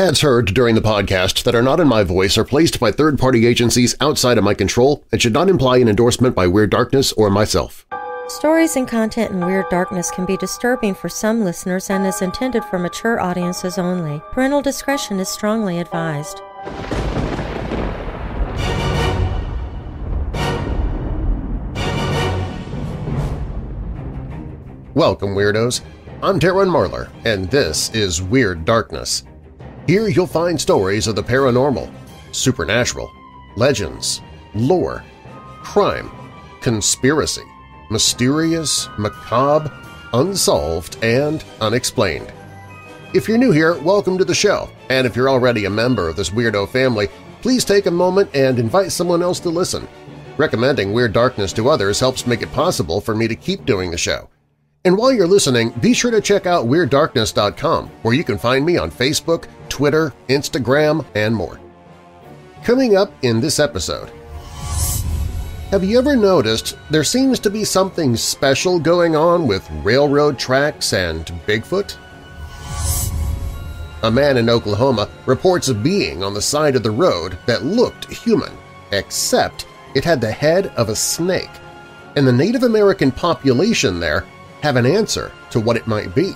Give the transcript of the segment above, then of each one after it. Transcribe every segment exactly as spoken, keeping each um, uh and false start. Ads heard during the podcast that are not in my voice are placed by third-party agencies outside of my control and should not imply an endorsement by Weird Darkness or myself. Stories and content in Weird Darkness can be disturbing for some listeners and is intended for mature audiences only. Parental discretion is strongly advised. Welcome, Weirdos! I'm Darren Marlar, and this is Weird Darkness. Here you'll find stories of the paranormal, supernatural, legends, lore, crime, conspiracy, mysterious, macabre, unsolved, and unexplained. If you're new here, welcome to the show, and if you're already a member of this weirdo family, please take a moment and invite someone else to listen. Recommending Weird Darkness to others helps make it possible for me to keep doing the show. And while you're listening, be sure to check out Weird Darkness dot com, where you can find me on Facebook, Twitter, Instagram, and more. Coming up in this episode… Have you ever noticed there seems to be something special going on with railroad tracks and Bigfoot? A man in Oklahoma reports a being on the side of the road that looked human, except it had the head of a snake, and the Native American population there have an answer to what it might be.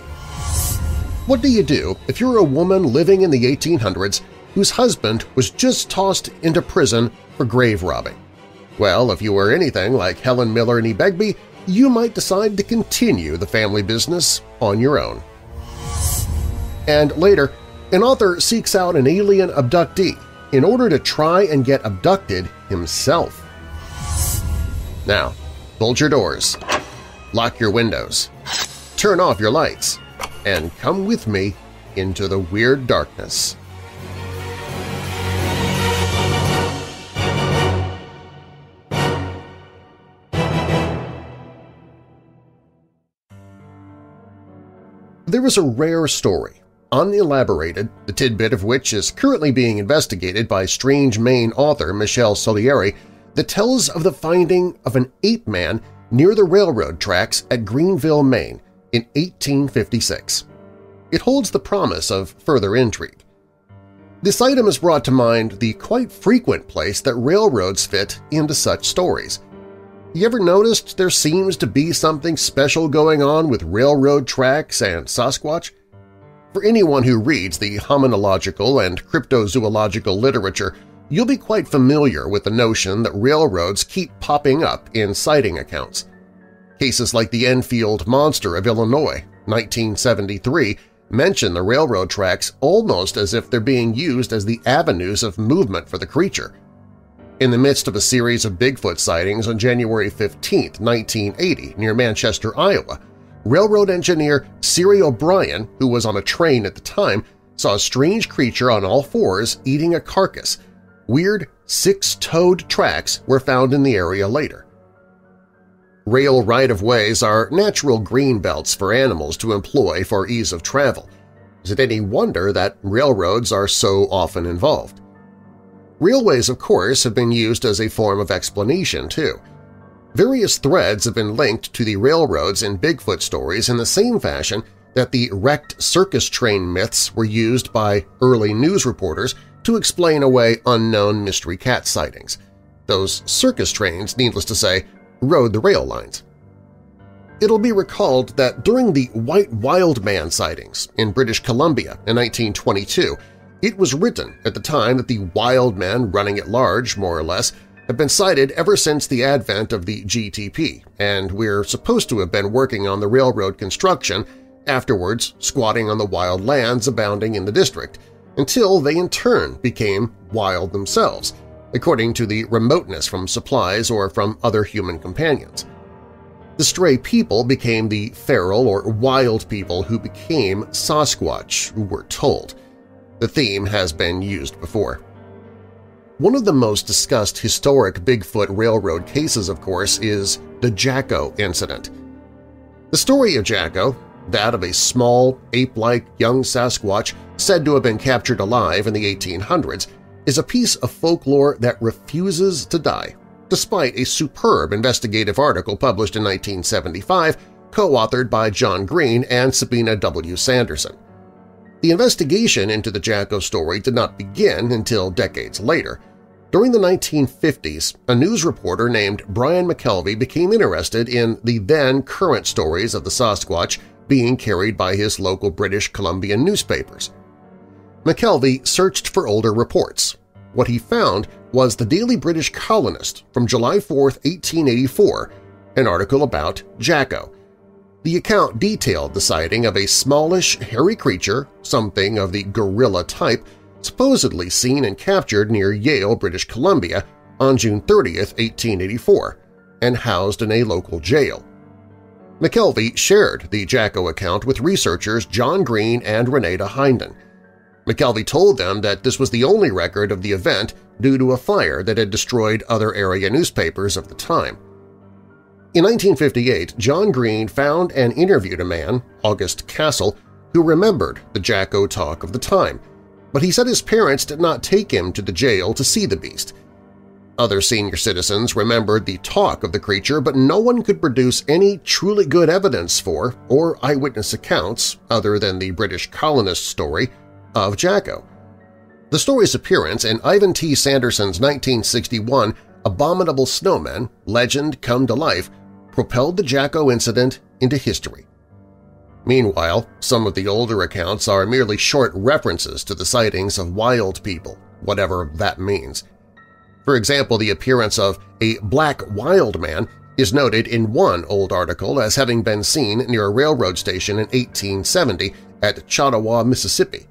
What do you do if you're a woman living in the eighteen hundreds whose husband was just tossed into prison for grave robbing? Well, if you were anything like Helen Miller neé Begbie, you might decide to continue the family business on your own. And later, an author seeks out an alien abductee in order to try and get abducted himself. Now, bolt your doors, lock your windows, turn off your lights, and come with me into the Weird Darkness. There is a rare story, unelaborated, the tidbit of which is currently being investigated by Strange Maine author Michelle Souliere, that tells of the finding of an ape man near the railroad tracks at Greenville, Maine, in eighteen fifty-six. It holds the promise of further intrigue. This item has brought to mind the quite frequent place that railroads fit into such stories. You ever noticed there seems to be something special going on with railroad tracks and Sasquatch? For anyone who reads the hominological and cryptozoological literature, you'll be quite familiar with the notion that railroads keep popping up in sighting accounts. Cases like the Enfield Monster of Illinois, nineteen seventy-three, mention the railroad tracks almost as if they're being used as the avenues of movement for the creature. In the midst of a series of Bigfoot sightings on January fifteenth, nineteen eighty, near Manchester, Iowa, railroad engineer Siri O'Brien, who was on a train at the time, saw a strange creature on all fours eating a carcass. Weird six-toed tracks were found in the area later. Rail right-of-ways are natural green belts for animals to employ for ease of travel. Is it any wonder that railroads are so often involved? Railways, of course, have been used as a form of explanation, too. Various threads have been linked to the railroads in Bigfoot stories in the same fashion that the wrecked circus train myths were used by early news reporters to explain away unknown mystery cat sightings. Those circus trains, needless to say, rode the rail lines. It'll be recalled that during the White Wild Man sightings in British Columbia in nineteen twenty-two, it was written at the time that the wild men running at large, more or less, have been sighted ever since the advent of the G T P, and we're supposed to have been working on the railroad construction, afterwards squatting on the wild lands abounding in the district, until they in turn became wild themselves, according to the remoteness from supplies or from other human companions. The stray people became the feral or wild people who became Sasquatch, we're told. The theme has been used before. One of the most discussed historic Bigfoot railroad cases, of course, is the Jacko incident. The story of Jacko, that of a small, ape-like young Sasquatch said to have been captured alive in the eighteen hundreds, is a piece of folklore that refuses to die, despite a superb investigative article published in nineteen seventy-five co-authored by John Green and Sabina W. Sanderson. The investigation into the Jacko story did not begin until decades later. During the nineteen fifties, a news reporter named Brian McKelvey became interested in the then-current stories of the Sasquatch being carried by his local British Columbian newspapers. McKelvey searched for older reports. What he found was the Daily British Colonist from July fourth, eighteen eighty-four, an article about Jacko. The account detailed the sighting of a smallish, hairy creature, something of the gorilla type, supposedly seen and captured near Yale, British Columbia on June thirtieth, eighteen eighty-four, and housed in a local jail. McKelvey shared the Jacko account with researchers John Green and Renata Hynden. McKelvey told them that this was the only record of the event due to a fire that had destroyed other area newspapers of the time. In nineteen fifty-eight, John Green found and interviewed a man, August Castle, who remembered the Jacko talk of the time, but he said his parents did not take him to the jail to see the beast. Other senior citizens remembered the talk of the creature, but no one could produce any truly good evidence for or eyewitness accounts, other than the British colonist story, of Jacko. The story's appearance in Ivan T. Sanderson's nineteen sixty-one Abominable Snowmen, Legend Come to Life propelled the Jacko incident into history. Meanwhile, some of the older accounts are merely short references to the sightings of wild people, whatever that means. For example, the appearance of a black wild man is noted in one old article as having been seen near a railroad station in eighteen seventy at Chattawa, Mississippi.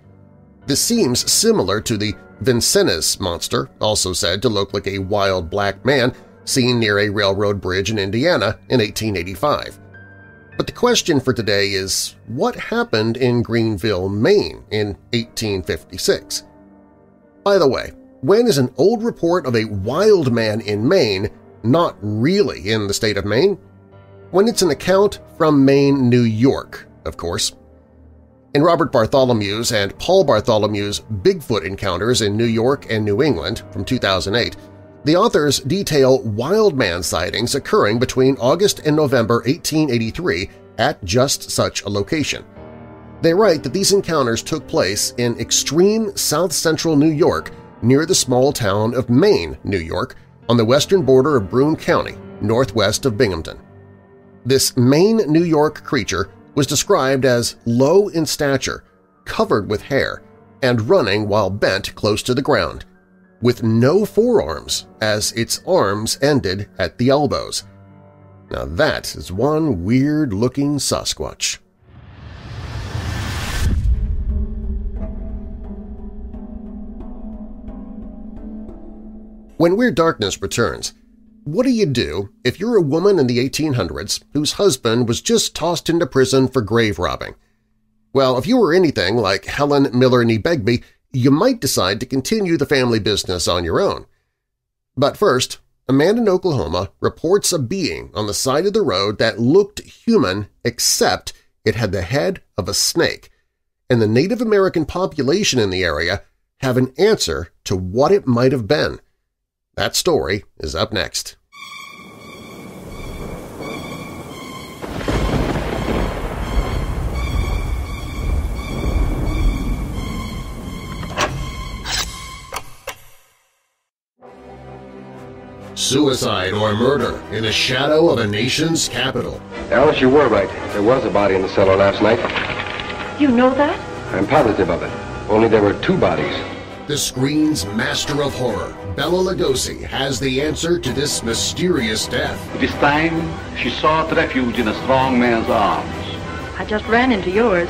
This seems similar to the Vincennes monster, also said to look like a wild black man seen near a railroad bridge in Indiana in eighteen eighty-five. But the question for today is, what happened in Greenville, Maine in eighteen fifty-six? By the way, when is an old report of a wild man in Maine not really in the state of Maine? When it's an account from Maine, New York, of course. In Robert Bartholomew's and Paul Bartholomew's Bigfoot Encounters in New York and New England from two thousand eight, the authors detail wild man sightings occurring between August and November eighteen eighty-three at just such a location. They write that these encounters took place in extreme south-central New York near the small town of Maine, New York, on the western border of Broome County, northwest of Binghamton. This Maine, New York creature was described as low in stature, covered with hair, and running while bent close to the ground, with no forearms as its arms ended at the elbows. Now that is one weird-looking Sasquatch. When Weird Darkness returns, what do you do if you're a woman in the eighteen hundreds whose husband was just tossed into prison for grave robbing? Well, if you were anything like Helen Miller neé Begbie, you might decide to continue the family business on your own. But first, a man in Oklahoma reports a being on the side of the road that looked human except it had the head of a snake, and the Native American population in the area have an answer to what it might have been. That story is up next. Suicide or murder in the shadow of a nation's capital. Alice, you were right. There was a body in the cellar last night. You know that? I'm positive of it. Only there were two bodies. The screen's master of horror, Bela Lugosi, has the answer to this mysterious death. This time, she sought refuge in a strong man's arms. I just ran into yours.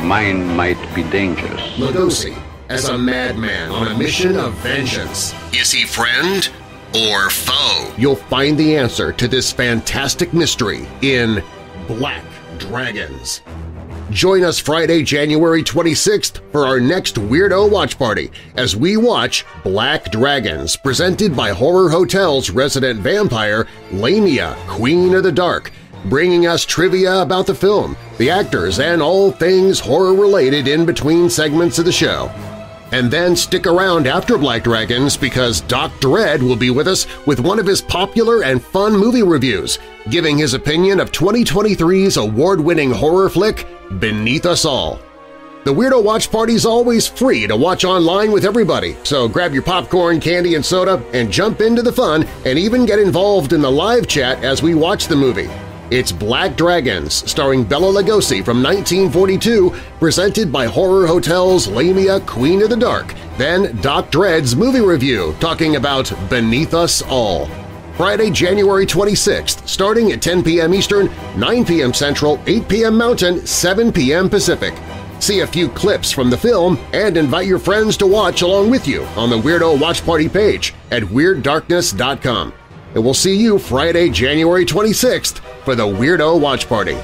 Mine might be dangerous. Lugosi, as a madman on a mission of vengeance. Is he friend or foe? You'll find the answer to this fantastic mystery in Black Dragons. Join us Friday, January twenty-sixth for our next Weirdo Watch Party as we watch Black Dragons, presented by Horror Hotel's resident vampire, Lamia, Queen of the Dark, bringing us trivia about the film, the actors, and all things horror-related in between segments of the show. And then stick around after Black Dragons because Doctor Ed will be with us with one of his popular and fun movie reviews, giving his opinion of twenty twenty-three's award-winning horror flick, Beneath Us All. The Weirdo Watch Party's always free to watch online with everybody, so grab your popcorn, candy, and soda and jump into the fun and even get involved in the live chat as we watch the movie. It's Black Dragons, starring Bela Lugosi from nineteen forty-two, presented by Horror Hotel's Lamia Queen of the Dark, then Doc Dredd's movie review talking about Beneath Us All. Friday, January twenty-sixth, starting at ten p m Eastern, nine p m Central, eight p m Mountain, seven p m Pacific. See a few clips from the film and invite your friends to watch along with you on the Weirdo Watch Party page at Weird Darkness dot com. And we'll see you Friday, January twenty-sixth for the Weirdo Watch Party.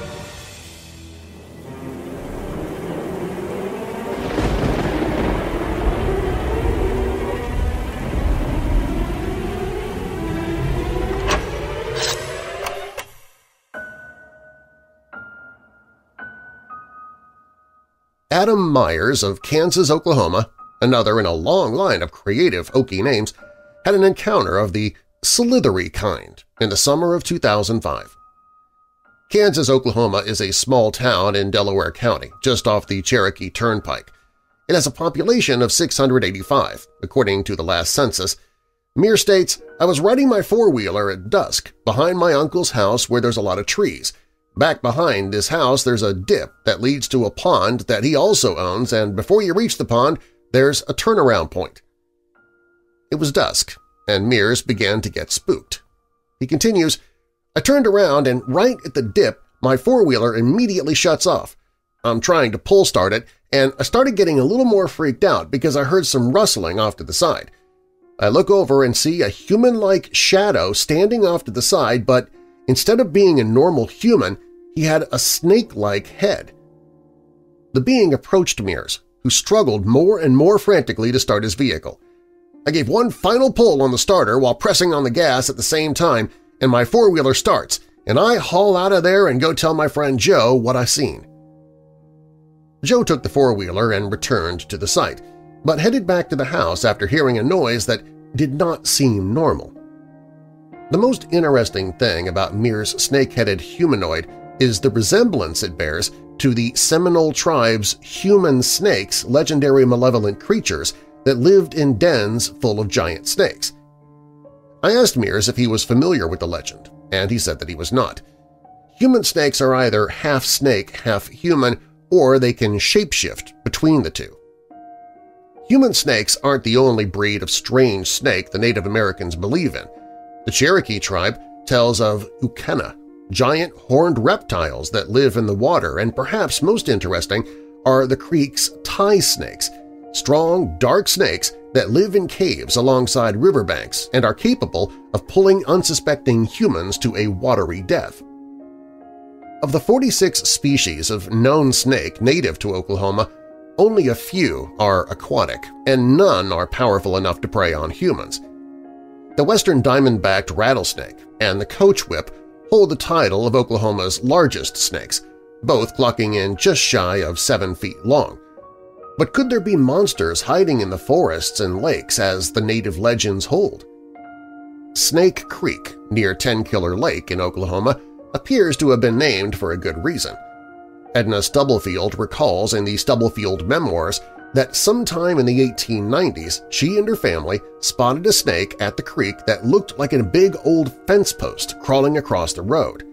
Adam Myers of Kansas, Oklahoma, another in a long line of creative Okie names, had an encounter of the slithery kind in the summer of two thousand five. Kansas, Oklahoma is a small town in Delaware County, just off the Cherokee Turnpike. It has a population of six hundred eighty-five, according to the last census. Muir states, "I was riding my four-wheeler at dusk behind my uncle's house where there's a lot of trees. Back behind this house there's a dip that leads to a pond that he also owns, and before you reach the pond there's a turnaround point." It was dusk, and Mears began to get spooked. He continues, "I turned around and right at the dip my four-wheeler immediately shuts off. I'm trying to pull start it, and I started getting a little more freaked out because I heard some rustling off to the side. I look over and see a human-like shadow standing off to the side, but instead of being a normal human, he had a snake-like head." The being approached Mears, who struggled more and more frantically to start his vehicle. "I gave one final pull on the starter while pressing on the gas at the same time, and my four-wheeler starts, and I haul out of there and go tell my friend Joe what I seen." Joe took the four-wheeler and returned to the site, but headed back to the house after hearing a noise that did not seem normal. The most interesting thing about Mears' snake-headed humanoid is the resemblance it bears to the Seminole tribe's human snakes, legendary malevolent creatures that lived in dens full of giant snakes. I asked Mears if he was familiar with the legend, and he said that he was not. Human snakes are either half-snake, half-human, or they can shapeshift between the two. Human snakes aren't the only breed of strange snake the Native Americans believe in. The Cherokee tribe tells of ukena, giant horned reptiles that live in the water, and perhaps most interesting are the Creek's tie snakes, strong, dark snakes that live in caves alongside riverbanks and are capable of pulling unsuspecting humans to a watery death. Of the forty-six species of known snake native to Oklahoma, only a few are aquatic, and none are powerful enough to prey on humans. The western diamond-backed rattlesnake and the coach whip hold the title of Oklahoma's largest snakes, both clocking in just shy of seven feet long. But could there be monsters hiding in the forests and lakes as the native legends hold? Snake Creek, near Ten Killer Lake in Oklahoma, appears to have been named for a good reason. Edna Stubblefield recalls in the Stubblefield Memoirs that sometime in the eighteen nineties she and her family spotted a snake at the creek that looked like a big old fence post crawling across the road.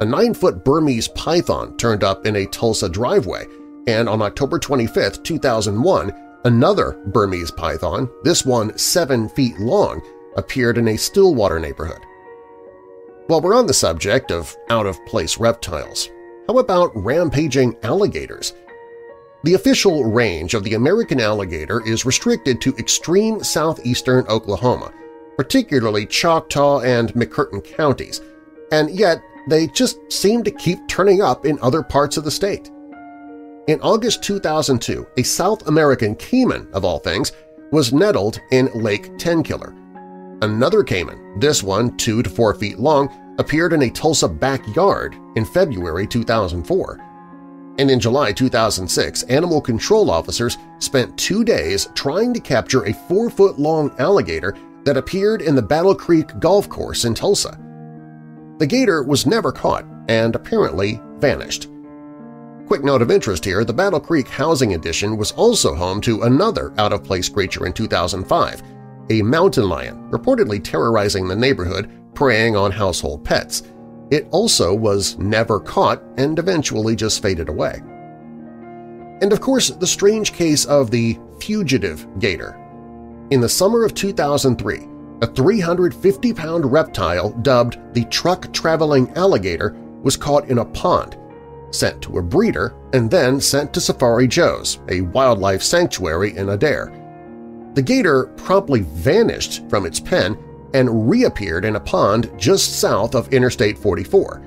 A nine-foot Burmese python turned up in a Tulsa driveway, and on October twenty-fifth, two thousand one, another Burmese python, this one seven feet long, appeared in a Stillwater neighborhood. While we're on the subject of out-of-place reptiles, how about rampaging alligators? The official range of the American alligator is restricted to extreme southeastern Oklahoma, particularly Choctaw and McCurtain counties, and yet they just seem to keep turning up in other parts of the state. In August two thousand two, a South American caiman, of all things, was nettled in Lake Tenkiller. Another caiman, this one two to four feet long, appeared in a Tulsa backyard in February two thousand four. And in July two thousand six, animal control officers spent two days trying to capture a four-foot-long alligator that appeared in the Battle Creek Golf Course in Tulsa. The gator was never caught and apparently vanished. Quick note of interest here, the Battle Creek Housing Addition was also home to another out-of-place creature in two thousand five, a mountain lion reportedly terrorizing the neighborhood, preying on household pets. It also was never caught and eventually just faded away. And of course, the strange case of the fugitive gator. In the summer of two thousand three, a three hundred fifty pound reptile dubbed the truck-traveling alligator was caught in a pond, sent to a breeder, and then sent to Safari Joe's, a wildlife sanctuary in Adair. The gator promptly vanished from its pen and reappeared in a pond just south of Interstate forty-four,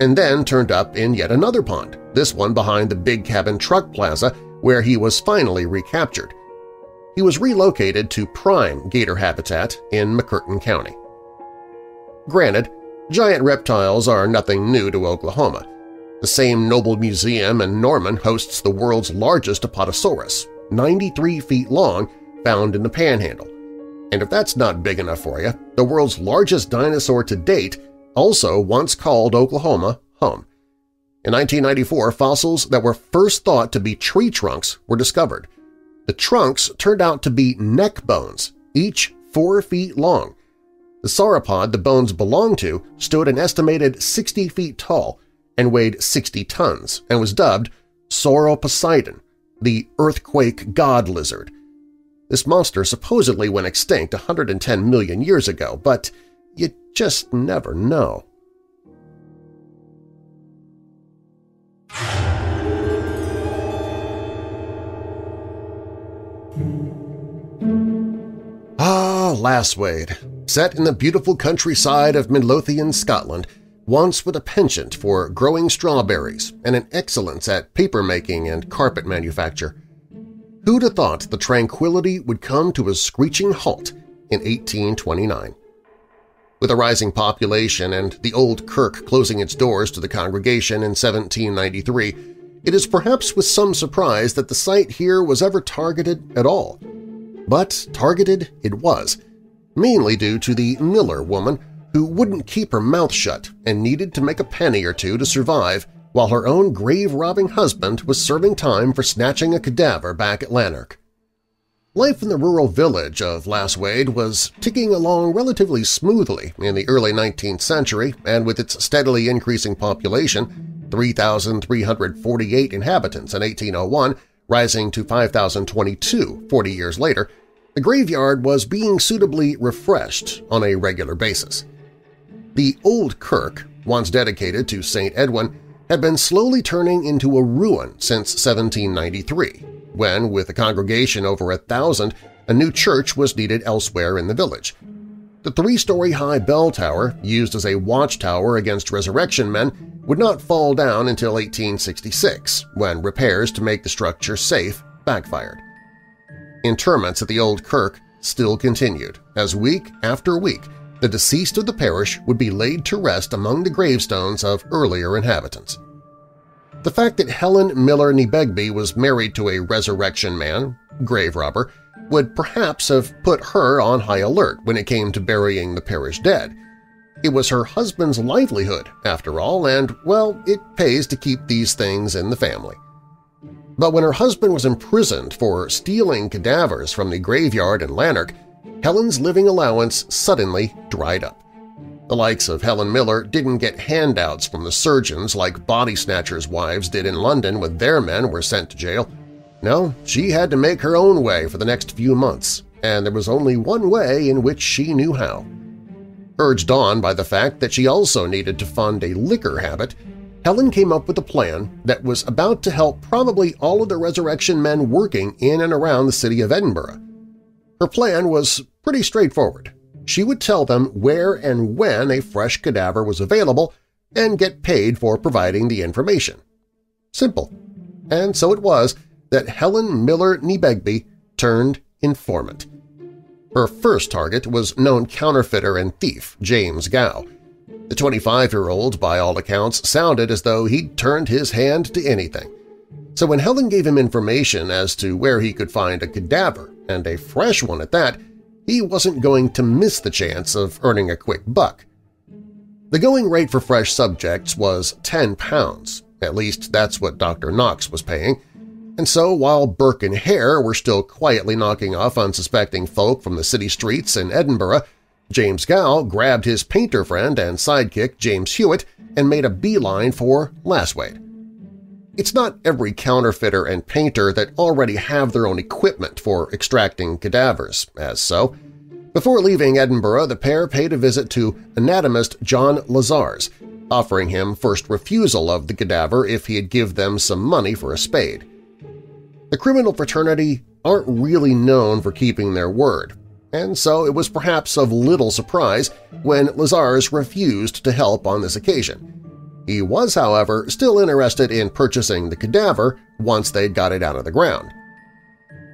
and then turned up in yet another pond, this one behind the Big Cabin Truck Plaza, where he was finally recaptured. He was relocated to prime gator habitat in McCurtain County. Granted, giant reptiles are nothing new to Oklahoma. The same Noble Museum in Norman hosts the world's largest Apatosaurus, ninety-three feet long, found in the Panhandle. And if that's not big enough for you, the world's largest dinosaur to date also once called Oklahoma home. In nineteen ninety-four, fossils that were first thought to be tree trunks were discovered. The trunks turned out to be neck bones, each four feet long. The sauropod the bones belonged to stood an estimated sixty feet tall and weighed sixty tons and was dubbed Sauroposeidon, the earthquake god lizard. This monster supposedly went extinct one hundred ten million years ago, but you just never know. Ah, Lasswade, set in the beautiful countryside of Midlothian, Scotland, once with a penchant for growing strawberries and an excellence at paper-making and carpet manufacture. Who'd have thought the tranquility would come to a screeching halt in eighteen twenty-nine? With a rising population and the old kirk closing its doors to the congregation in seventeen ninety-three, it is perhaps with some surprise that the site here was ever targeted at all. But targeted it was, mainly due to the Miller woman who wouldn't keep her mouth shut and needed to make a penny or two to survive while her own grave-robbing husband was serving time for snatching a cadaver back at Lanark. Life in the rural village of Lasswade was ticking along relatively smoothly in the early nineteenth century, and with its steadily increasing population, three thousand three hundred forty-eight inhabitants in eighteen oh one, rising to five thousand twenty-two forty years later, the graveyard was being suitably refreshed on a regular basis. The old kirk, once dedicated to Saint Edwin, had been slowly turning into a ruin since seventeen ninety-three, when, with a congregation over a thousand, a new church was needed elsewhere in the village. The three-story-high bell tower, used as a watchtower against resurrection men, would not fall down until eighteen sixty-six, when repairs to make the structure safe backfired. Interments at the old kirk still continued, as week after week the deceased of the parish would be laid to rest among the gravestones of earlier inhabitants. The fact that Helen Miller neé Begbie was married to a resurrection man, grave robber, would perhaps have put her on high alert when it came to burying the parish dead. It was her husband's livelihood, after all, and, well, it pays to keep these things in the family. But when her husband was imprisoned for stealing cadavers from the graveyard in Lanark, Helen's living allowance suddenly dried up. The likes of Helen Miller didn't get handouts from the surgeons like body snatchers' wives did in London when their men were sent to jail. No, she had to make her own way for the next few months, and there was only one way in which she knew how. Urged on by the fact that she also needed to fund a liquor habit, Helen came up with a plan that was about to help probably all of the resurrection men working in and around the city of Edinburgh. Her plan was pretty straightforward. She would tell them where and when a fresh cadaver was available and get paid for providing the information. Simple. And so it was that Helen Miller neé Begbie turned informant. Her first target was known counterfeiter and thief James Gow. The twenty-five-year-old, by all accounts, sounded as though he'd turned his hand to anything. So when Helen gave him information as to where he could find a cadaver, and a fresh one at that, he wasn't going to miss the chance of earning a quick buck. The going rate for fresh subjects was ten pounds, At least that's what Doctor Knox was paying. And so, while Burke and Hare were still quietly knocking off unsuspecting folk from the city streets in Edinburgh, James Gow grabbed his painter friend and sidekick James Hewitt and made a beeline for Lasswade. It's not every counterfeiter and painter that already have their own equipment for extracting cadavers, as so. Before leaving Edinburgh, the pair paid a visit to anatomist John Lazar's, offering him first refusal of the cadaver if he'd give them some money for a spade. The criminal fraternity aren't really known for keeping their word, and so it was perhaps of little surprise when Lazar's refused to help on this occasion. He was, however, still interested in purchasing the cadaver once they got it out of the ground.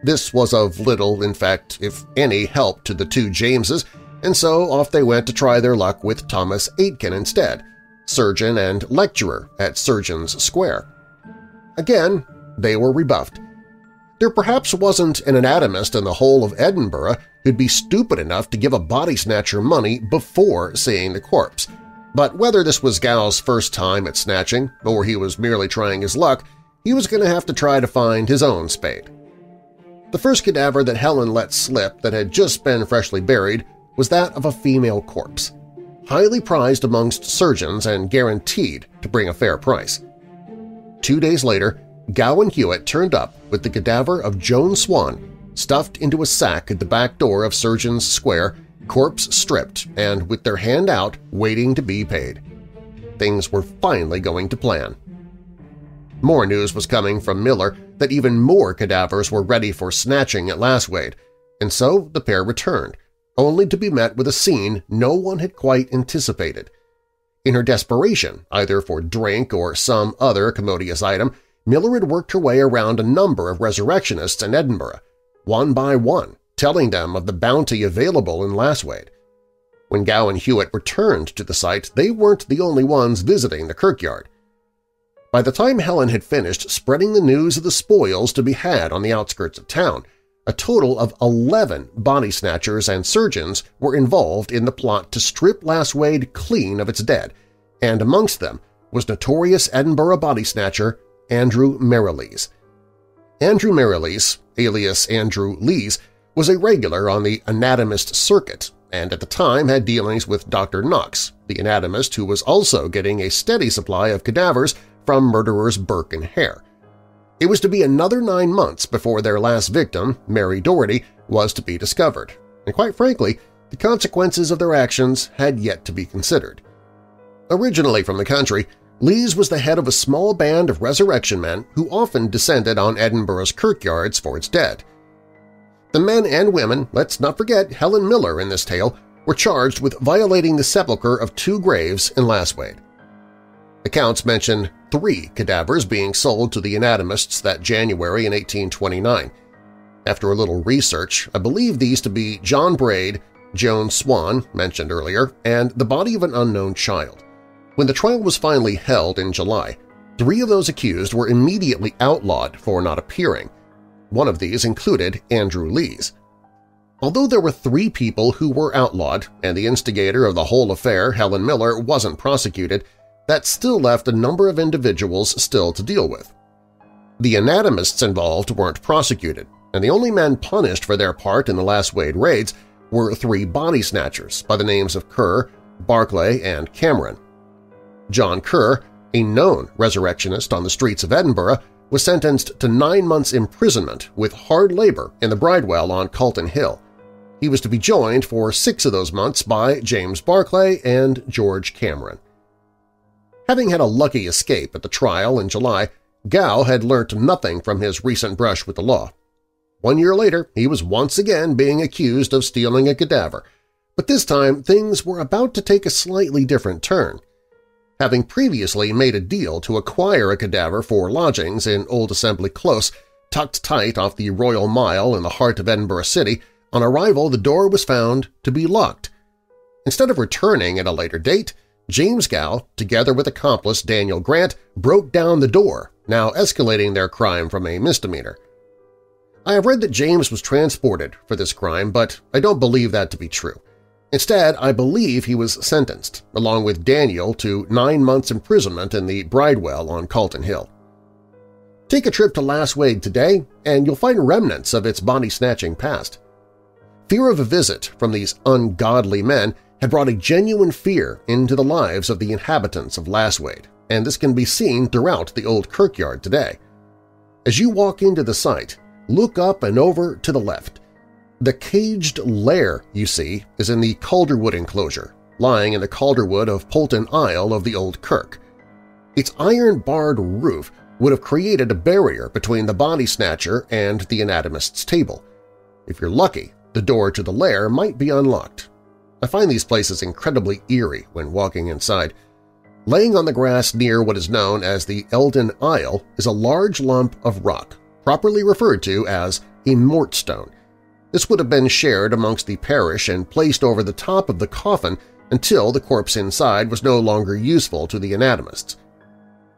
This was of little, in fact, if any, help to the two Jameses, and so off they went to try their luck with Thomas Aitken instead, surgeon and lecturer at Surgeon's Square. Again, they were rebuffed. There perhaps wasn't an anatomist in the whole of Edinburgh who'd be stupid enough to give a body snatcher money before seeing the corpse. But whether this was Gow's first time at snatching or he was merely trying his luck, he was going to have to try to find his own spade. The first cadaver that Helen let slip that had just been freshly buried was that of a female corpse, highly prized amongst surgeons and guaranteed to bring a fair price. Two days later, Gow and Hewitt turned up with the cadaver of Joan Swan, stuffed into a sack at the back door of Surgeon's Square, corpse stripped and with their hand out waiting to be paid. Things were finally going to plan. More news was coming from Miller that even more cadavers were ready for snatching at Lasswade, and so the pair returned, only to be met with a scene no one had quite anticipated. In her desperation, either for drink or some other commodious item, Miller had worked her way around a number of resurrectionists in Edinburgh, one by one, telling them of the bounty available in Lasswade. When Gow and Hewitt returned to the site, they weren't the only ones visiting the kirkyard. By the time Helen had finished spreading the news of the spoils to be had on the outskirts of town, a total of eleven body snatchers and surgeons were involved in the plot to strip Lasswade clean of its dead, and amongst them was notorious Edinburgh body snatcher Andrew Lees. Andrew Lees, alias Andrew Lees, was a regular on the anatomist circuit and at the time had dealings with Doctor Knox, the anatomist who was also getting a steady supply of cadavers from murderers Burke and Hare. It was to be another nine months before their last victim, Mary Doherty, was to be discovered, and quite frankly, the consequences of their actions had yet to be considered. Originally from the country, Lees was the head of a small band of resurrection men who often descended on Edinburgh's kirkyards for its dead. The men and women, let's not forget Helen Miller in this tale, were charged with violating the sepulcher of two graves in Lasswade. Accounts mention three cadavers being sold to the anatomists that January in eighteen twenty-nine. After a little research, I believe these to be John Braid, Joan Swan, mentioned earlier, and the body of an unknown child. When the trial was finally held in July, three of those accused were immediately outlawed for not appearing. One of these included Andrew Lees. Although there were three people who were outlawed and the instigator of the whole affair, Helen Miller, wasn't prosecuted, that still left a number of individuals still to deal with. The anatomists involved weren't prosecuted, and the only men punished for their part in the Lasswade raids were three body snatchers by the names of Kerr, Barclay, and Cameron. John Kerr, a known resurrectionist on the streets of Edinburgh, was sentenced to nine months' imprisonment with hard labor in the Bridewell on Calton Hill. He was to be joined for six of those months by James Barclay and George Cameron. Having had a lucky escape at the trial in July, Gow had learnt nothing from his recent brush with the law. One year later, he was once again being accused of stealing a cadaver, but this time things were about to take a slightly different turn. Having previously made a deal to acquire a cadaver for lodgings in Old Assembly Close, tucked tight off the Royal Mile in the heart of Edinburgh City, on arrival the door was found to be locked. Instead of returning at a later date, James Gow, together with accomplice Daniel Grant, broke down the door, now escalating their crime from a misdemeanor. I have read that James was transported for this crime, but I don't believe that to be true. Instead, I believe he was sentenced, along with Daniel, to nine months' imprisonment in the Bridewell on Calton Hill. Take a trip to Lasswade today, and you'll find remnants of its body-snatching past. Fear of a visit from these ungodly men had brought a genuine fear into the lives of the inhabitants of Lasswade, and this can be seen throughout the old kirkyard today. As you walk into the site, look up and over to the left. The caged lair you see is in the Calderwood enclosure, lying in the Calderwood of Polton Isle of the old kirk. Its iron-barred roof would have created a barrier between the body snatcher and the anatomist's table. If you're lucky, the door to the lair might be unlocked. I find these places incredibly eerie when walking inside. Laying on the grass near what is known as the Eldon Isle is a large lump of rock, properly referred to as a mortstone. This would have been shared amongst the parish and placed over the top of the coffin until the corpse inside was no longer useful to the anatomists.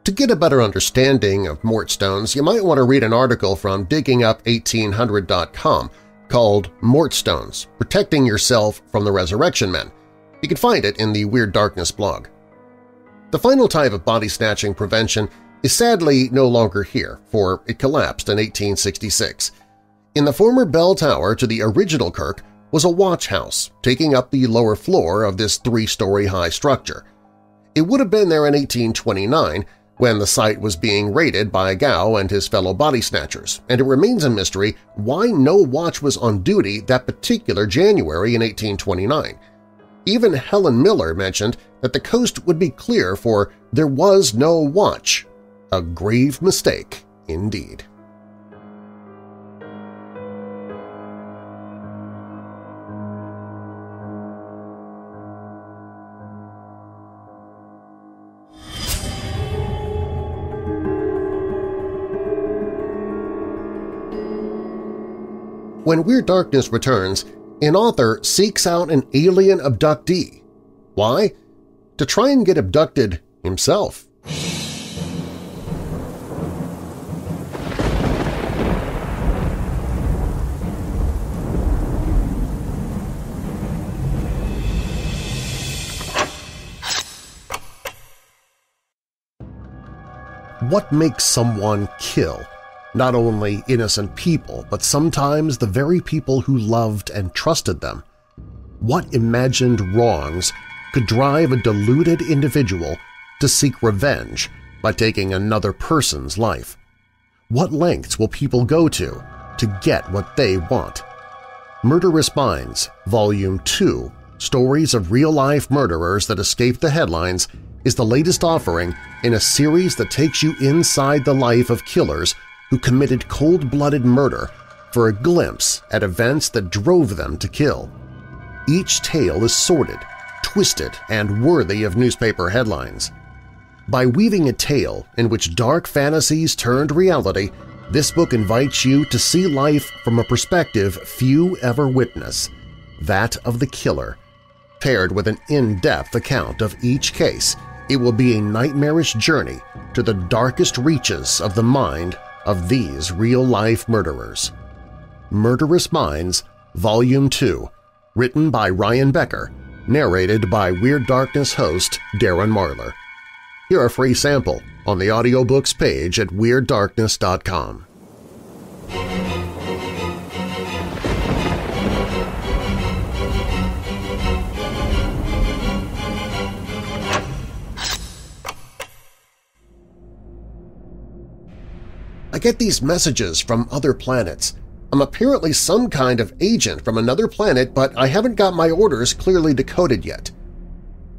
To get a better understanding of mortstones, you might want to read an article from Digging Up eighteen hundred dot com called Mortstones – Protecting Yourself from the Resurrection Men. You can find it in the Weird Darkness blog. The final type of body-snatching prevention is sadly no longer here, for it collapsed in eighteen sixty-six. In the former bell tower to the original kirk was a watch house taking up the lower floor of this three-story high structure. It would have been there in eighteen twenty-nine, when the site was being raided by Gow and his fellow body snatchers, and it remains a mystery why no watch was on duty that particular January in eighteen twenty-nine. Even Helen Miller mentioned that the coast would be clear for "there was no watch." A grave mistake indeed. When Weird Darkness returns, an author seeks out an alien abductee. Why? To try and get abducted himself. What makes someone kill? Not only innocent people, but sometimes the very people who loved and trusted them. What imagined wrongs could drive a deluded individual to seek revenge by taking another person's life? What lengths will people go to to get what they want? Murderous Minds, Volume two, Stories of Real-Life Murderers That Escaped the Headlines, is the latest offering in a series that takes you inside the life of killers who committed cold-blooded murder for a glimpse at events that drove them to kill. Each tale is sordid, twisted, and worthy of newspaper headlines. By weaving a tale in which dark fantasies turned reality, this book invites you to see life from a perspective few ever witness, that of the killer. Paired with an in-depth account of each case, it will be a nightmarish journey to the darkest reaches of the mind of these real-life murderers. Murderous Minds, Volume two, written by Ryan Becker, narrated by Weird Darkness host Darren Marlar. Hear a free sample on the audiobooks page at Weird Darkness dot com. I get these messages from other planets. I'm apparently some kind of agent from another planet, but I haven't got my orders clearly decoded yet.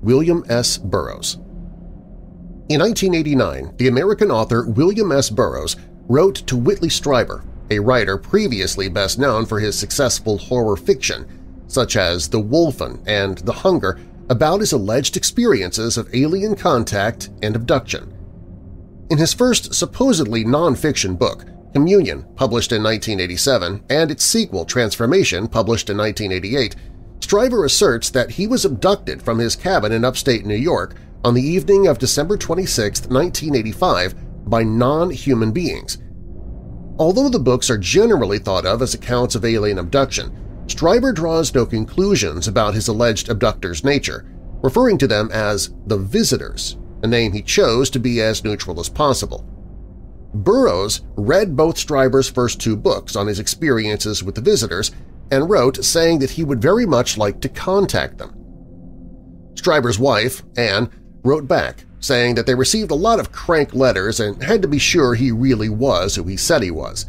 William S. Burroughs. In nineteen eighty-nine, the American author William S. Burroughs wrote to Whitley Strieber, a writer previously best known for his successful horror fiction, such as The Wolfen and The Hunger, about his alleged experiences of alien contact and abduction. In his first supposedly non-fiction book, Communion, published in nineteen eighty-seven, and its sequel, Transformation, published in nineteen eighty-eight, Strieber asserts that he was abducted from his cabin in upstate New York on the evening of December twenty-sixth, nineteen eighty-five, by non-human beings. Although the books are generally thought of as accounts of alien abduction, Strieber draws no conclusions about his alleged abductors' nature, referring to them as the Visitors, a name he chose to be as neutral as possible. Burroughs read both Strieber's first two books on his experiences with the Visitors and wrote saying that he would very much like to contact them. Strieber's wife, Anne, wrote back, saying that they received a lot of crank letters and had to be sure he really was who he said he was.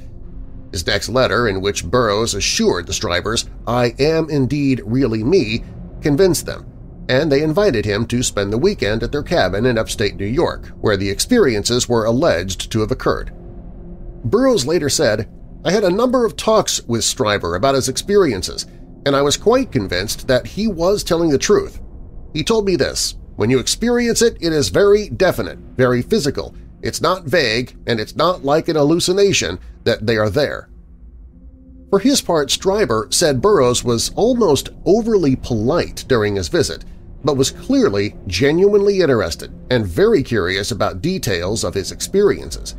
His next letter, in which Burroughs assured the Striebers, "I am indeed really me," convinced them, and they invited him to spend the weekend at their cabin in upstate New York, where the experiences were alleged to have occurred. Burroughs later said, "I had a number of talks with Strieber about his experiences, and I was quite convinced that he was telling the truth. He told me this, when you experience it, it is very definite, very physical. It's not vague, and it's not like an hallucination that they are there." For his part, Strieber said Burroughs was almost overly polite during his visit, but was clearly genuinely interested and very curious about details of his experiences.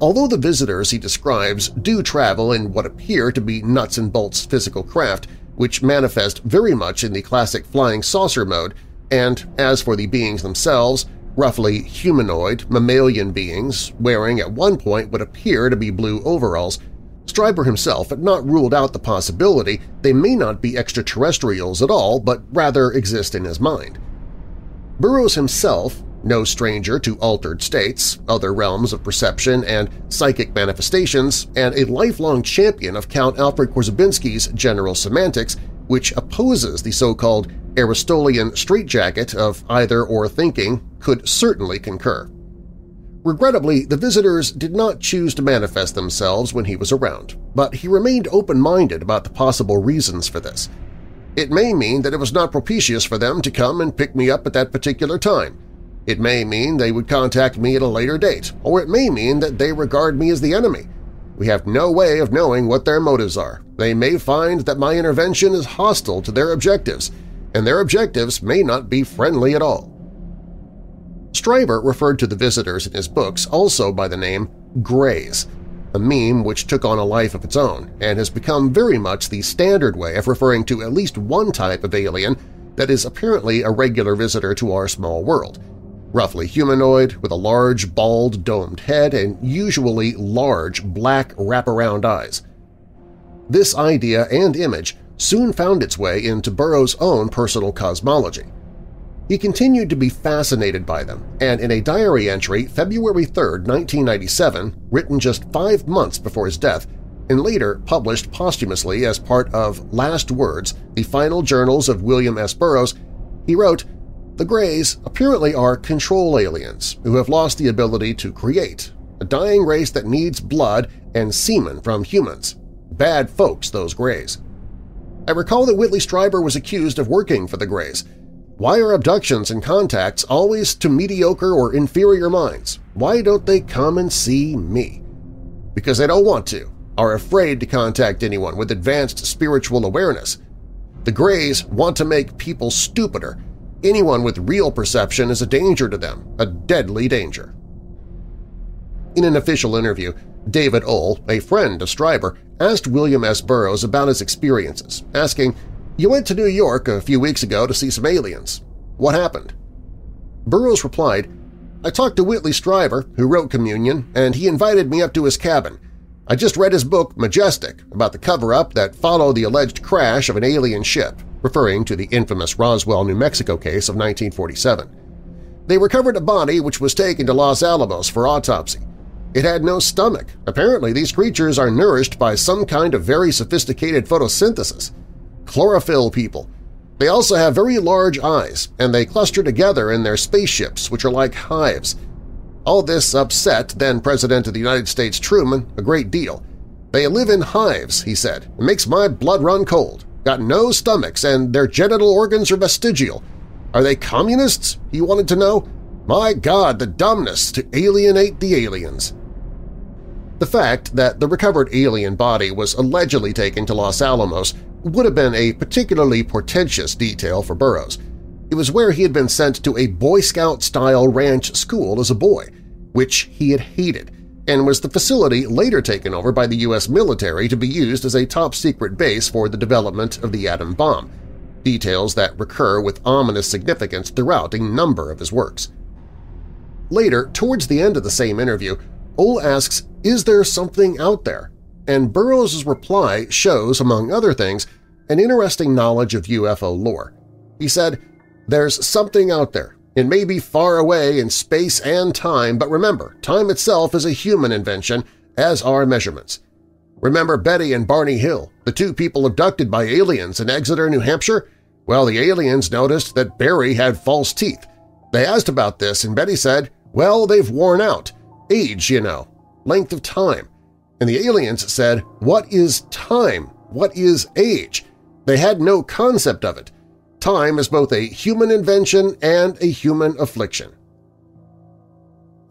Although the visitors he describes do travel in what appear to be nuts and bolts physical craft, which manifest very much in the classic flying saucer mode, and as for the beings themselves, roughly humanoid, mammalian beings wearing at one point what appear to be blue overalls, Strieber himself had not ruled out the possibility they may not be extraterrestrials at all, but rather exist in his mind. Burroughs himself, no stranger to altered states, other realms of perception and psychic manifestations, and a lifelong champion of Count Alfred Korzybinski's general semantics, which opposes the so-called Aristotelian straitjacket of either-or thinking, could certainly concur. Regrettably, the visitors did not choose to manifest themselves when he was around, but he remained open-minded about the possible reasons for this. "It may mean that it was not propitious for them to come and pick me up at that particular time. It may mean they would contact me at a later date, or it may mean that they regard me as the enemy. We have no way of knowing what their motives are. They may find that my intervention is hostile to their objectives, and their objectives may not be friendly at all." Strieber referred to the visitors in his books also by the name Greys, a meme which took on a life of its own and has become very much the standard way of referring to at least one type of alien that is apparently a regular visitor to our small world. Roughly humanoid, with a large, bald, domed head and usually large, black, wraparound eyes. This idea and image soon found its way into Burroughs' own personal cosmology. He continued to be fascinated by them, and in a diary entry February third, nineteen ninety-seven, written just five months before his death, and later published posthumously as part of Last Words, the final journals of William S. Burroughs, he wrote, "The Greys apparently are control aliens who have lost the ability to create, a dying race that needs blood and semen from humans. Bad folks, those Greys. I recall that Whitley Strieber was accused of working for the Greys. Why are abductions and contacts always to mediocre or inferior minds? Why don't they come and see me? Because they don't want to, are afraid to contact anyone with advanced spiritual awareness. The Greys want to make people stupider. Anyone with real perception is a danger to them, a deadly danger." In an official interview, David Ohl, a friend of Strieber, asked William S. Burroughs about his experiences, asking, "You went to New York a few weeks ago to see some aliens. What happened?" Burroughs replied, "I talked to Whitley Strieber, who wrote Communion, and he invited me up to his cabin. I just read his book, Majestic, about the cover-up that followed the alleged crash of an alien ship," referring to the infamous Roswell, New Mexico case of nineteen forty-seven. "They recovered a body which was taken to Los Alamos for autopsy. It had no stomach. Apparently these creatures are nourished by some kind of very sophisticated photosynthesis. Chlorophyll people. They also have very large eyes, and they cluster together in their spaceships, which are like hives. All this upset then-President of the United States Truman a great deal. They live in hives, he said. It makes my blood run cold. Got no stomachs, and their genital organs are vestigial. Are they communists?" he wanted to know. "My God, the dumbness to alienate the aliens." The fact that the recovered alien body was allegedly taken to Los Alamos would have been a particularly portentous detail for Burroughs. It was where he had been sent to a Boy Scout-style ranch school as a boy, which he had hated, and was the facility later taken over by the U S military to be used as a top-secret base for the development of the atom bomb, details that recur with ominous significance throughout a number of his works. Later, towards the end of the same interview, Ohl asks, "Is there something out there?" and Burroughs' reply shows, among other things, an interesting knowledge of U F O lore. He said, "There's something out there. It may be far away in space and time, but remember, time itself is a human invention, as are measurements. Remember Betty and Barney Hill, the two people abducted by aliens in Exeter, New Hampshire? Well, the aliens noticed that Barry had false teeth. They asked about this, and Betty said, well, they've worn out. Age, you know, length of time. And the aliens said, what is time? What is age? They had no concept of it. Time is both a human invention and a human affliction."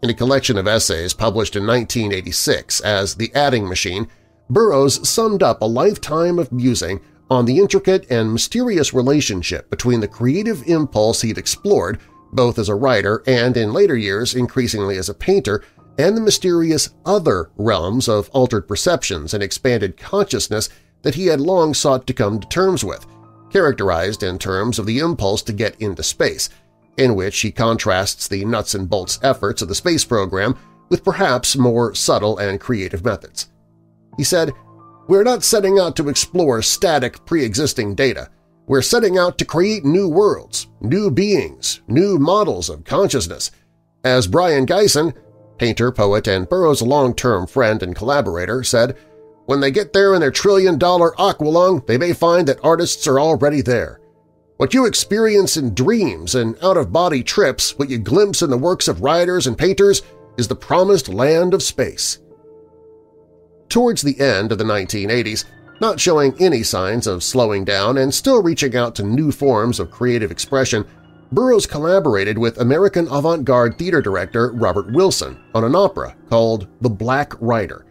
In a collection of essays published in nineteen eighty-six as The Adding Machine, Burroughs summed up a lifetime of musing on the intricate and mysterious relationship between the creative impulse he'd explored, both as a writer and in later years increasingly as a painter, and the mysterious other realms of altered perceptions and expanded consciousness that he had long sought to come to terms with, characterized in terms of the impulse to get into space, in which he contrasts the nuts and bolts efforts of the space program with perhaps more subtle and creative methods. He said, "We're not setting out to explore static pre-existing data. We're setting out to create new worlds, new beings, new models of consciousness." As Brian Geisen, painter, poet, and Burroughs' long-term friend and collaborator, said, "When they get there in their trillion-dollar aqualung, they may find that artists are already there. What you experience in dreams and out-of-body trips, what you glimpse in the works of writers and painters, is the promised land of space." Towards the end of the nineteen eighties, not showing any signs of slowing down and still reaching out to new forms of creative expression, Burroughs collaborated with American avant-garde theater director Robert Wilson on an opera called The Black Rider.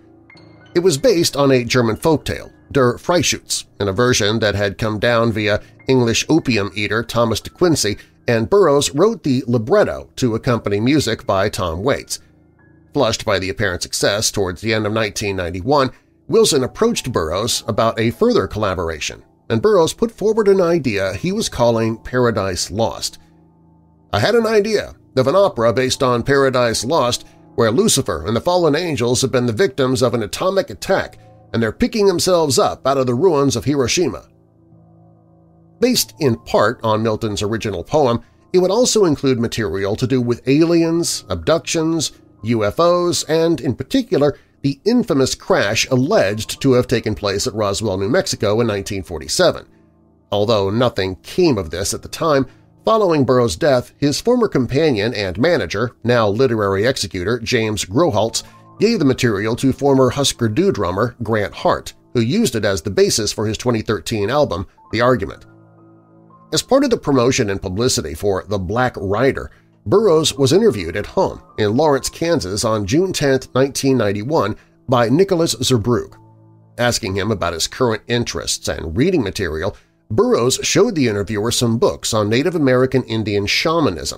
It was based on a German folktale, Der Freischütz, in a version that had come down via English opium eater Thomas de Quincey, and Burroughs wrote the libretto to accompany music by Tom Waits. Flushed by the apparent success towards the end of nineteen ninety-one, Wilson approached Burroughs about a further collaboration, and Burroughs put forward an idea he was calling Paradise Lost. "I had an idea of an opera based on Paradise Lost where Lucifer and the fallen angels have been the victims of an atomic attack and they're picking themselves up out of the ruins of Hiroshima." Based in part on Milton's original poem, it would also include material to do with aliens, abductions, U F Os, and, in particular, the infamous crash alleged to have taken place at Roswell, New Mexico in nineteen forty-seven. Although nothing came of this at the time, following Burroughs' death, his former companion and manager, now literary executor James Groholtz, gave the material to former Husker Du drummer Grant Hart, who used it as the basis for his twenty thirteen album, The Argument. As part of the promotion and publicity for The Black Rider, Burroughs was interviewed at home in Lawrence, Kansas on June tenth, nineteen ninety-one by Nicholas Zurbrugg. Asking him about his current interests and reading material, Burroughs showed the interviewer some books on Native American Indian shamanism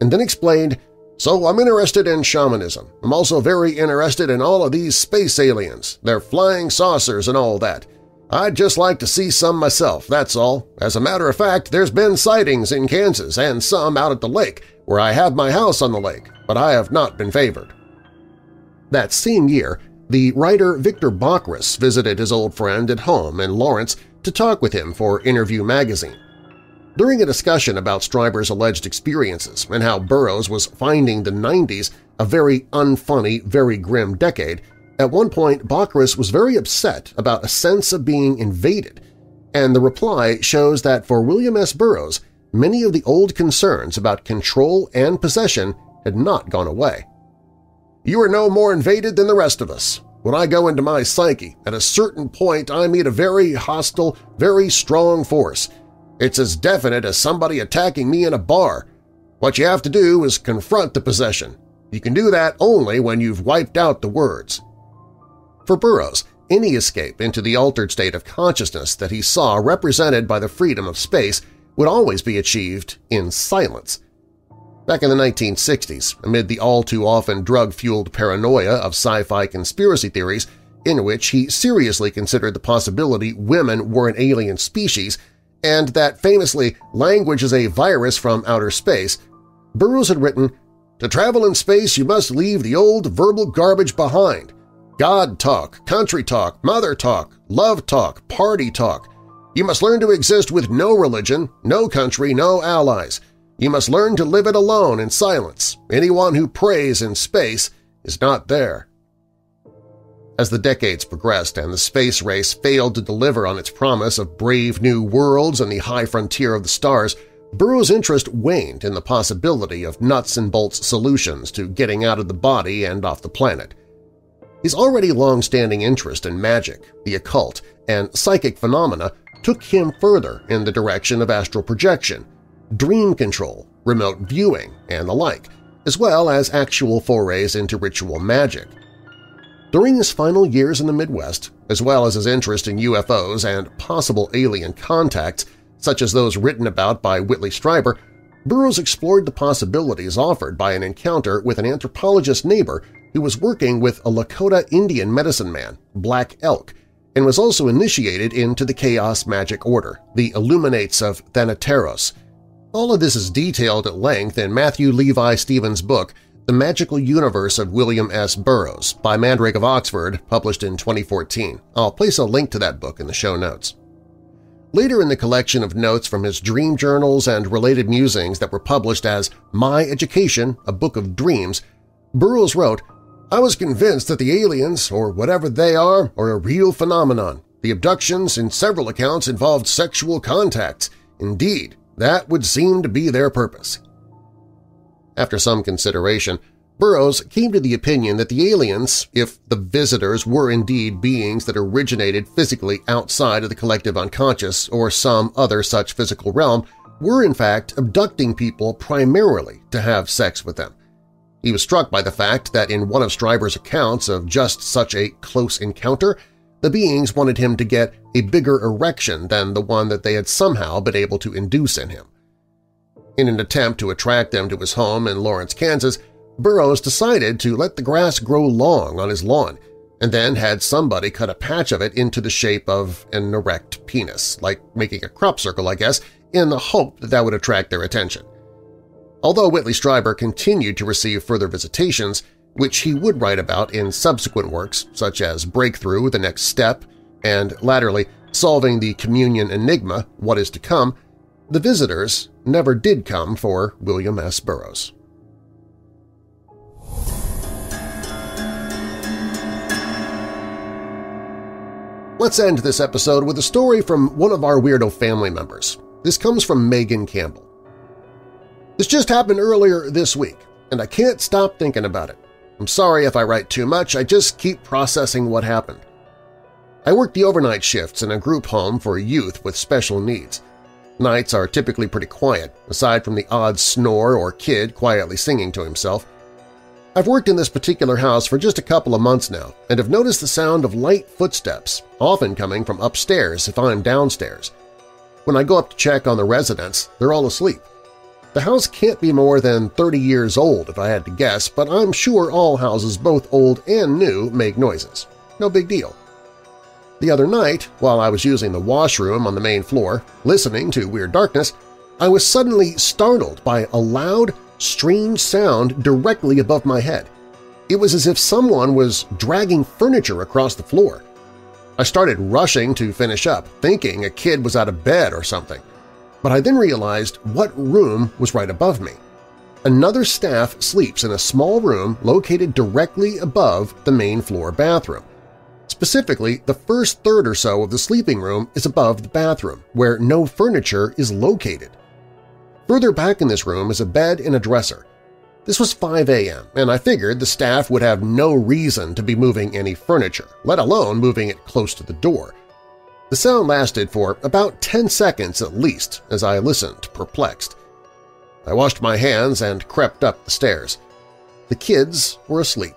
and then explained, "So I'm interested in shamanism. I'm also very interested in all of these space aliens, their flying saucers and all that. I'd just like to see some myself, that's all. As a matter of fact, there's been sightings in Kansas and some out at the lake, where I have my house on the lake, but I have not been favored." That same year, the writer Victor Bocris visited his old friend at home in Lawrence to talk with him for Interview magazine. During a discussion about Strieber's alleged experiences and how Burroughs was finding the nineties a very unfunny, very grim decade, at one point Bocris was very upset about a sense of being invaded, and the reply shows that for William S. Burroughs, many of the old concerns about control and possession had not gone away. "You are no more invaded than the rest of us. When I go into my psyche, at a certain point I meet a very hostile, very strong force. It's as definite as somebody attacking me in a bar. What you have to do is confront the possession. You can do that only when you've wiped out the words." For Burroughs, any escape into the altered state of consciousness that he saw represented by the freedom of space would always be achieved in silence. Back in the nineteen sixties, amid the all-too-often drug-fueled paranoia of sci-fi conspiracy theories in which he seriously considered the possibility women were an alien species and that, famously, language is a virus from outer space, Burroughs had written, "To travel in space, you must leave the old verbal garbage behind. God talk, country talk, mother talk, love talk, party talk. You must learn to exist with no religion, no country, no allies. You must learn to live it alone in silence. Anyone who prays in space is not there." As the decades progressed and the space race failed to deliver on its promise of brave new worlds and the high frontier of the stars, Burroughs' interest waned in the possibility of nuts-and-bolts solutions to getting out of the body and off the planet. His already long-standing interest in magic, the occult, and psychic phenomena took him further in the direction of astral projection, dream control, remote viewing, and the like, as well as actual forays into ritual magic. During his final years in the Midwest, as well as his interest in U F Os and possible alien contacts, such as those written about by Whitley Strieber, Burroughs explored the possibilities offered by an encounter with an anthropologist neighbor who was working with a Lakota Indian medicine man, Black Elk, and was also initiated into the Chaos Magic Order, the Illuminates of Thanateros. All of this is detailed at length in Matthew Levi Stevens' book The Magical Universe of William S. Burroughs by Mandrake of Oxford, published in twenty fourteen. I'll place a link to that book in the show notes. Later in the collection of notes from his dream journals and related musings that were published as My Education, A Book of Dreams, Burroughs wrote, "I was convinced that the aliens, or whatever they are, are a real phenomenon. The abductions in several accounts involved sexual contacts. Indeed, that would seem to be their purpose." After some consideration, Burroughs came to the opinion that the aliens, if the visitors were indeed beings that originated physically outside of the collective unconscious or some other such physical realm, were in fact abducting people primarily to have sex with them. He was struck by the fact that in one of Strieber's accounts of just such a close encounter, the beings wanted him to get a bigger erection than the one that they had somehow been able to induce in him. In an attempt to attract them to his home in Lawrence, Kansas, Burroughs decided to let the grass grow long on his lawn and then had somebody cut a patch of it into the shape of an erect penis, like making a crop circle, I guess, in the hope that that would attract their attention. Although Whitley Strieber continued to receive further visitations, which he would write about in subsequent works such as Breakthrough, The Next Step, and latterly Solving the Communion Enigma, What Is to Come, the visitors never did come for William S. Burroughs. Let's end this episode with a story from one of our Weirdo family members. This comes from Megan Campbell. "This just happened earlier this week, and I can't stop thinking about it. I'm sorry if I write too much, I just keep processing what happened. I work the overnight shifts in a group home for youth with special needs. Nights are typically pretty quiet, aside from the odd snore or kid quietly singing to himself. I've worked in this particular house for just a couple of months now and have noticed the sound of light footsteps, often coming from upstairs if I'm downstairs. When I go up to check on the residents, they're all asleep. The house can't be more than thirty years old if I had to guess, but I'm sure all houses, both old and new, make noises. No big deal. The other night, while I was using the washroom on the main floor, listening to Weird Darkness, I was suddenly startled by a loud, strange sound directly above my head. It was as if someone was dragging furniture across the floor. I started rushing to finish up, thinking a kid was out of bed or something. But I then realized what room was right above me. Another staff sleeps in a small room located directly above the main floor bathroom. Specifically, the first third or so of the sleeping room is above the bathroom, where no furniture is located. Further back in this room is a bed and a dresser. This was five A M, and I figured the staff would have no reason to be moving any furniture, let alone moving it close to the door. The sound lasted for about ten seconds at least as I listened, perplexed. I washed my hands and crept up the stairs. The kids were asleep.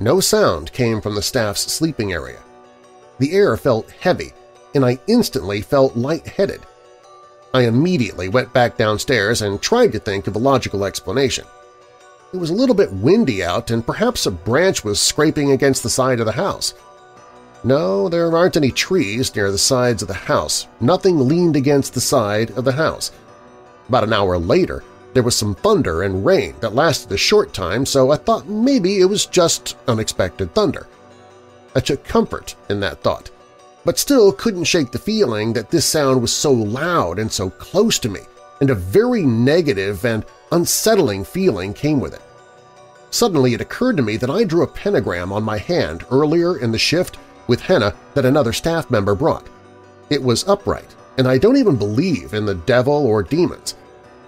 No sound came from the staff's sleeping area. The air felt heavy, and I instantly felt lightheaded. I I immediately went back downstairs and tried to think of a logical explanation. It was a little bit windy out, and perhaps a branch was scraping against the side of the house. No, there aren't any trees near the sides of the house. Nothing leaned against the side of the house. About an hour later, there was some thunder and rain that lasted a short time, so I thought maybe it was just unexpected thunder. I took comfort in that thought, but still couldn't shake the feeling that this sound was so loud and so close to me, and a very negative and unsettling feeling came with it. Suddenly it occurred to me that I drew a pentagram on my hand earlier in the shift with henna that another staff member brought. It was upright, and I don't even believe in the devil or demons.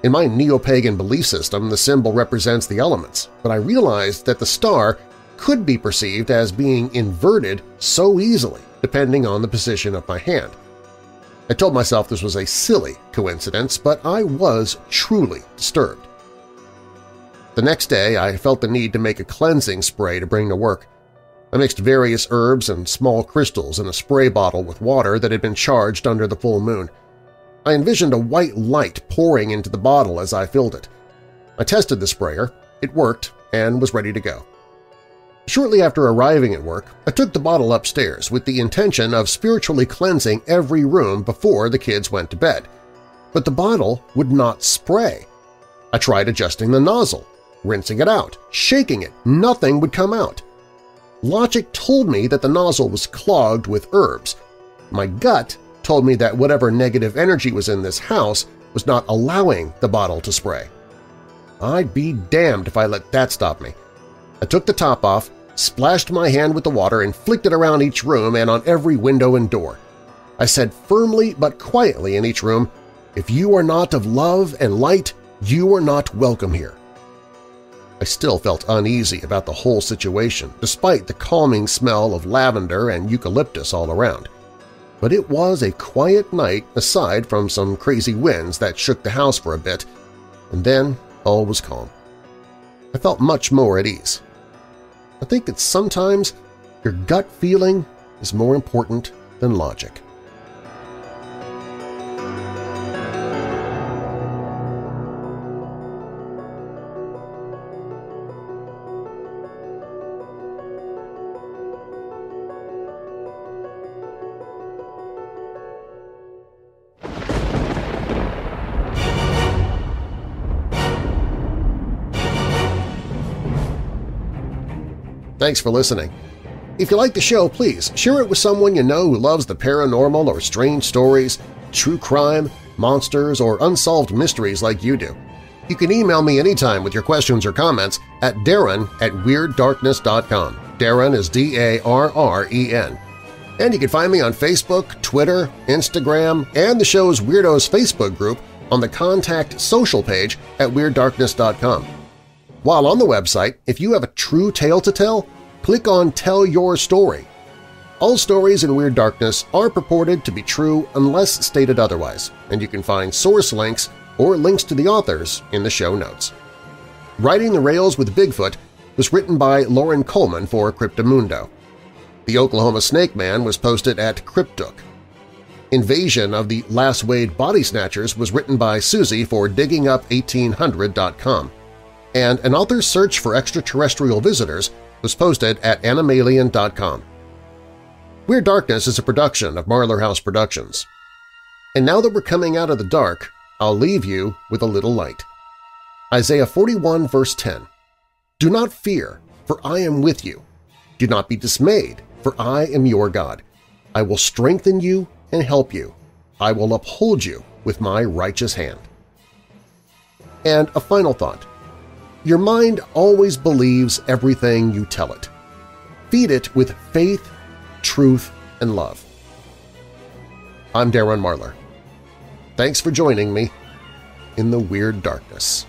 In my neo-pagan belief system, the symbol represents the elements, but I realized that the star could be perceived as being inverted so easily depending on the position of my hand. I told myself this was a silly coincidence, but I was truly disturbed. The next day, I felt the need to make a cleansing spray to bring to work. I mixed various herbs and small crystals in a spray bottle with water that had been charged under the full moon. I envisioned a white light pouring into the bottle as I filled it. I tested the sprayer, it worked, and was ready to go. Shortly after arriving at work, I took the bottle upstairs with the intention of spiritually cleansing every room before the kids went to bed. But the bottle would not spray. I tried adjusting the nozzle, rinsing it out, shaking it, nothing would come out. Logic told me that the nozzle was clogged with herbs. My gut told me that whatever negative energy was in this house was not allowing the bottle to spray. I'd be damned if I let that stop me. I took the top off, splashed my hand with the water, and flicked it around each room and on every window and door. I said firmly but quietly in each room, "If you are not of love and light, you are not welcome here." I still felt uneasy about the whole situation, despite the calming smell of lavender and eucalyptus all around. But it was a quiet night aside from some crazy winds that shook the house for a bit, and then all was calm. I felt much more at ease. I think that sometimes your gut feeling is more important than logic. Thanks for listening. If you like the show, please share it with someone you know who loves the paranormal or strange stories, true crime, monsters, or unsolved mysteries like you do. You can email me anytime with your questions or comments at Darren at Weird Darkness dot com. Darren is D A R R E N. And you can find me on Facebook, Twitter, Instagram, and the show's Weirdos Facebook group on the Contact Social page at Weird Darkness dot com. While on the website, if you have a true tale to tell, click on Tell Your Story. All stories in Weird Darkness are purported to be true unless stated otherwise, and you can find source links or links to the authors in the show notes. Riding the Rails with Bigfoot was written by Lauren Coleman for Cryptomundo. The Oklahoma Snake Man was posted at Cryptook. Invasion of the Lasswade Body Snatchers was written by Susie for Digging Up eighteen hundred dot com. And An Author's Search for Extraterrestrial Visitors was posted at Animalian dot com. Weird Darkness is a production of Marlar House Productions. And now that we're coming out of the dark, I'll leave you with a little light. Isaiah forty-one, verse ten. Do not fear, for I am with you. Do not be dismayed, for I am your God. I will strengthen you and help you. I will uphold you with my righteous hand. And a final thought. Your mind always believes everything you tell it. Feed it with faith, truth, and love. I'm Darren Marlar. Thanks for joining me in the Weird Darkness.